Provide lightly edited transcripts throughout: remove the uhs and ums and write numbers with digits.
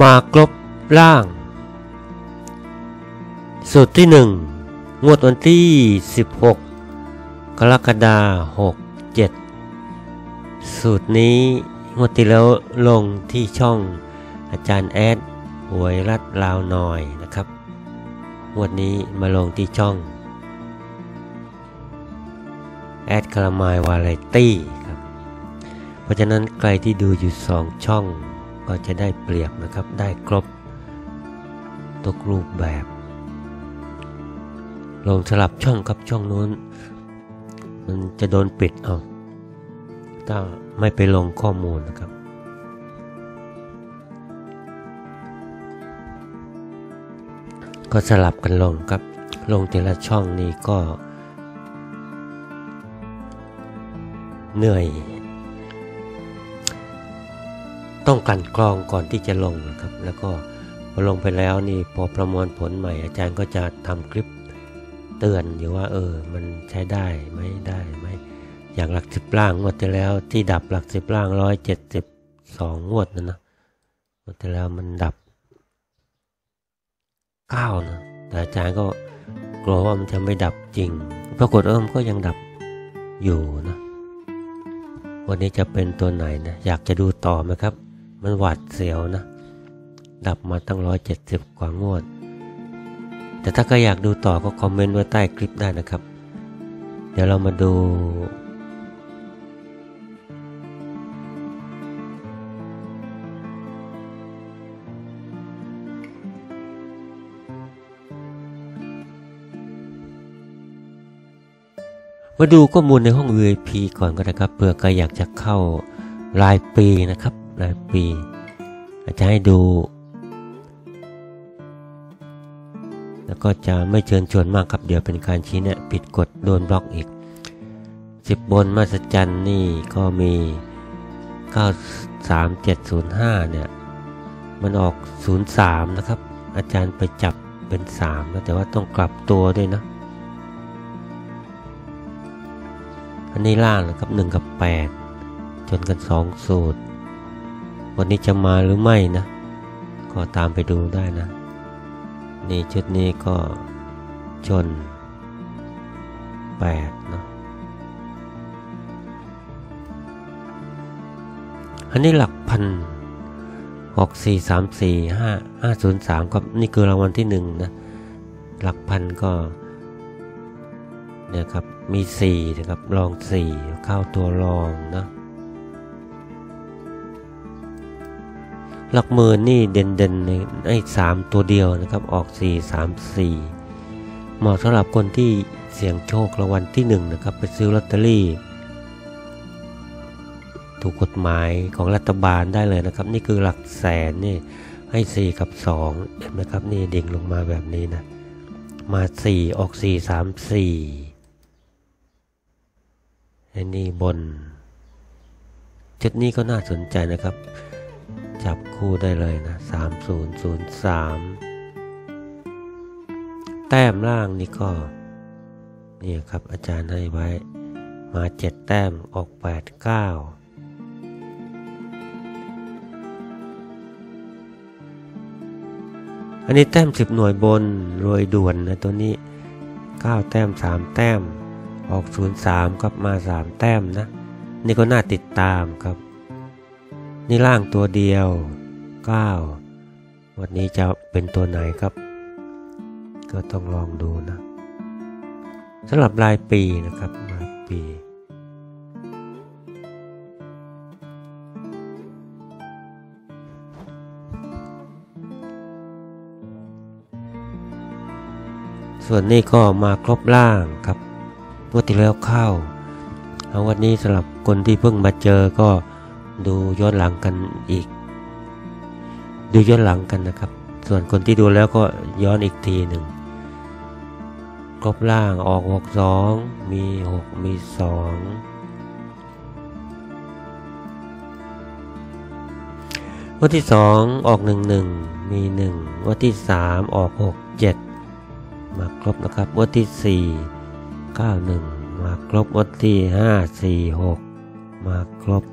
มากลบล่างสูตรที่1งวดวันที่16กรกฎาคม67สูตรนี้งวดที่แล้วลงที่ช่องอาจารย์แอดหวยรัดลาวหน่อยนะครับงวดนี้มาลงที่ช่องแอดคาราไมล์วาไรตี้ครับเพราะฉะนั้นใครที่ดูอยู่2ช่องก็จะได้เปรียบนะครับได้ครบทุกรูปแบบลงสลับช่องกับช่องนู้นมันจะโดนปิดเอาถ้าไม่ไปลงข้อมูลนะครับก็สลับกันลงครับลงแต่ละช่องนี้ก็เหนื่อยต้องกลั่นกรองก่อนที่จะลงนะครับแล้วก็พอลงไปแล้วนี่พอประมวลผลใหม่อาจารย์ก็จะทำคลิปเตือนอยู่ว่ามันใช้ได้ไหมได้ไหมอย่างหลักสิบล่างงวดที่แล้วที่ดับหลักสิบล่าง172งวดนั่นนะงวดที่แล้วมันดับ9นะแต่อาจารย์ก็กลัวว่ามันจะไม่ดับจริงปรากฏมันก็ยังดับอยู่นะวันนี้จะเป็นตัวไหนนะอยากจะดูต่อไหมครับมันหวาดเสียวนะดับมาตั้ง170กว่างวดแต่ถ้าใครอยากดูต่อก็คอมเมนต์ไว้ใต้คลิปได้นะครับเดี๋ยวเรามาดูข้อมูลในห้อง VIP ก่อนก็ได้ครับเผื่อใครอยากจะเข้ารายปีนะครับรายปีอาจจะให้ดูแล้วก็จะไม่เชิญชวนมากครับเดี๋ยวเป็นการชี้แนะผิดกฎโดนบล็อกอีก10บนมหัศจรรย์นี่ก็มี93705เนี่ยมันออก03นะครับอาจารย์ไปจับเป็น3นะแต่ว่าต้องกลับตัวด้วยนะอันนี้ล่างนะครับ1กับ8จนกัน2สูตรวันนี้จะมาหรือไม่นะก็ตามไปดูได้นะนี่ชุดนี้ก็ชน8นะอันนี้หลักพัน6434503ครับนี่คือรางวัลที่1นะหลักพันก็เนี่ยครับมี4นะครับลอง4เข้าตัวลองนะหลักหมื่นนี่เด่นๆเลยไอ้3ตัวเดียวนะครับออก434เหมาะสำหรับคนที่เสี่ยงโชครางวัลที่1นะครับไปซื้อลอตเตอรี่ถูกกฎหมายของรัฐบาลได้เลยนะครับนี่คือหลักแสนนี่ให้4กับ2เห็นไหมครับนี่ดิ่งลงมาแบบนี้นะมา4ออก434อันนี้บนชุดนี้ก็น่าสนใจนะครับจับคู่ได้เลยนะ3003แต้มล่างนี่ก็นี่ครับอาจารย์ให้ไว้มา7แต้มออก89อันนี้แต้ม10หน่วยบนรวยด่วนนะตัวนี้9แต้ม3แต้มออก03ครับมา3แต้มนะนี่ก็น่าติดตามครับนี่ล่างตัวเดียว9วันนี้จะเป็นตัวไหนครับก็ต้องลองดูนะสำหรับรายปีนะครับรายปีส่วนนี้ก็มาครบล่างครับงวดที่แล้วเข้าเอาวันนี้สำหรับคนที่เพิ่งมาเจอก็ดูย้อนหลังกันอีกดูย้อนหลังกันนะครับส่วนคนที่ดูแล้วก็ย้อนอีกทีหนึ่งครบล่างออก62มี6มี2วันที่2ออก11มี1วันที่3ออก67มาครบนะครับวัดที่491มาครบวัดที่546มาครบ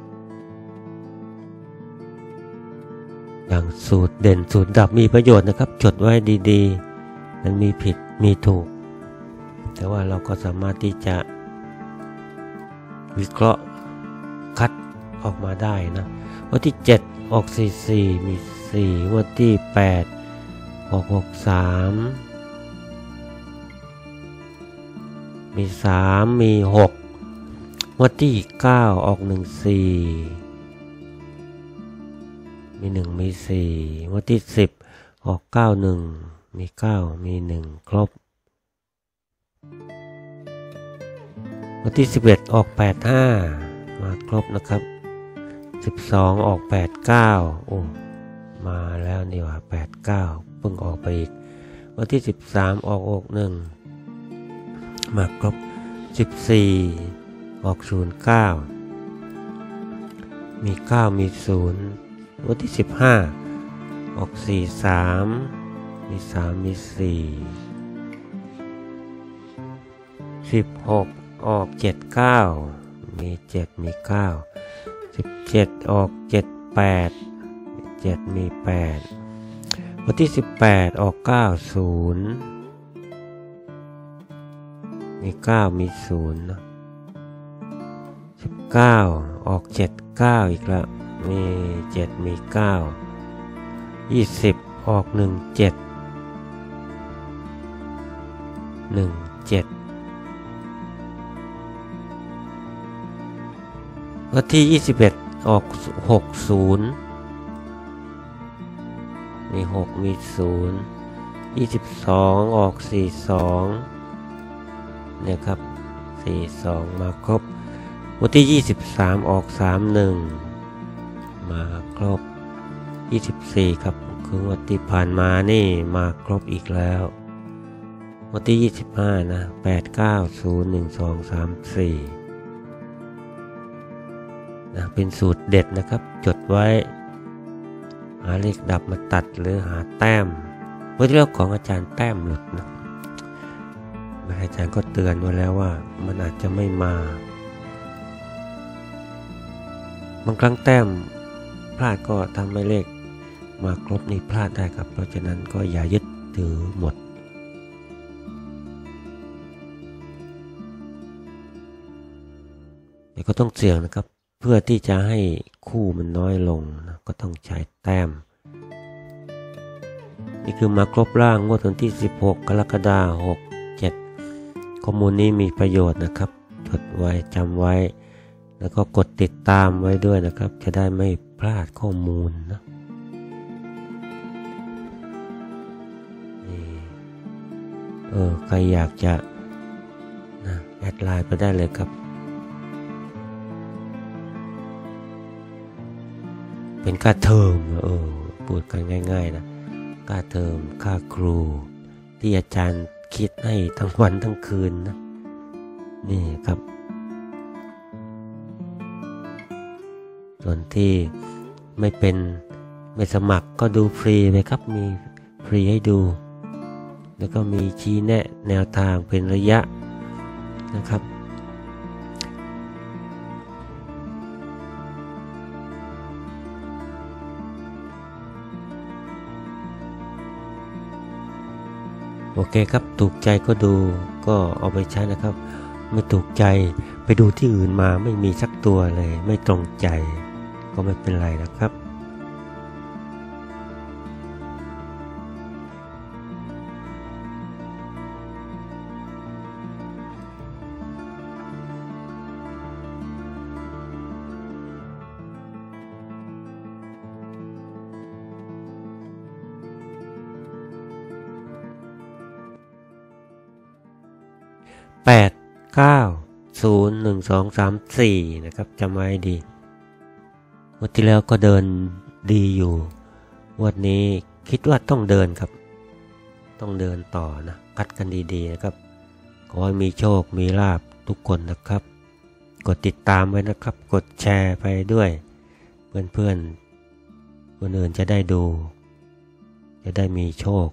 อย างสูตรเด่นสูตรดับมีประโยชน์นะครับจดไว้ดีๆมันมีผิดมีถูกแต่ว่าเราก็สามารถที่จะวิเคราะห์คัดออกมาได้นะวันที่7ออก44มี4วันที่8ออก63มี3มี6วันที่9ออก14มี1มี4วันที่10ออก91มี9มี1ครบวันที่11ออก85มาครบนะครับ12ออก89โอ้มาแล้วนี่ว่า89เพิ่งออกไปอีกวันที่13ออก61มาครบ14ออก09มี9มี0วันที่15ออก43มี3มี4 16ออก79มี7มี9 17ออก78 7มี8วันที่18ออก90มี9มี0นะ19ออก79อีกแล้วมี7มี9 20ออก17วันที่21ออก60มี6มี0 22ออก42เนี่ยครับ42มาครบวันที่23ออก31มาครบ24ครับคือวันที่ผ่านมานี่มาครบอีกแล้ววันที่25นะ8 9 0 1 2 3 4เป็นสูตรเด็ดนะครับจดไว้หาเลขดับมาตัดหรือหาแต้มเมื่อเรื่องของอาจารย์แต้มหลุดนะอาจารย์ก็เตือนไว้แล้วว่ามันอาจจะไม่มาบางครั้งแต้มพลาดก็ทำให้เลขมาครบนี่พลาดได้ครับเพราะฉะนั้นก็อย่ายึดถือหมดแต่ก็ต้องเสี่ยงนะครับเพื่อที่จะให้คู่มันน้อยลงนะก็ต้องใช้แต้มนี่คือมาครบร่างงวดวันที่16 กรกฎาคม 67ข้อมูลนี้มีประโยชน์นะครับจดไว้จำไว้แล้วก็กดติดตามไว้ด้วยนะครับจะได้ไม่พลาดข้อมูลนะใครอยากจะนะแอดไลน์ไปได้เลยครับเป็นค่าเทอมพูดกันง่ายๆนะค่าเทอมค่าครูที่อาจารย์คิดให้ทั้งวันทั้งคืนนะนี่ครับส่วนที่ไม่สมัครก็ดูฟรีเลยครับมีฟรีให้ดูแล้วก็มีชี้แนะแนวทางเป็นระยะนะครับโอเคครับถูกใจก็ดูก็เอาไปใช้นะครับไม่ถูกใจไปดูที่อื่นมาไม่มีสักตัวเลยไม่ตรงใจก็ไม่เป็นไรนะครับ8 9 0 1 2 3 4นะครับจำไว้ดีวันที่แล้วก็เดินดีอยู่วันนี้คิดว่าต้องเดินครับต้องเดินต่อนะคัดกันดีๆนะครับขอให้มีโชคมีลาภทุกคนนะครับกดติดตามไว้นะครับกดแชร์ไปด้วยเพื่อนๆคนอื่นจะได้ดูจะได้มีโชค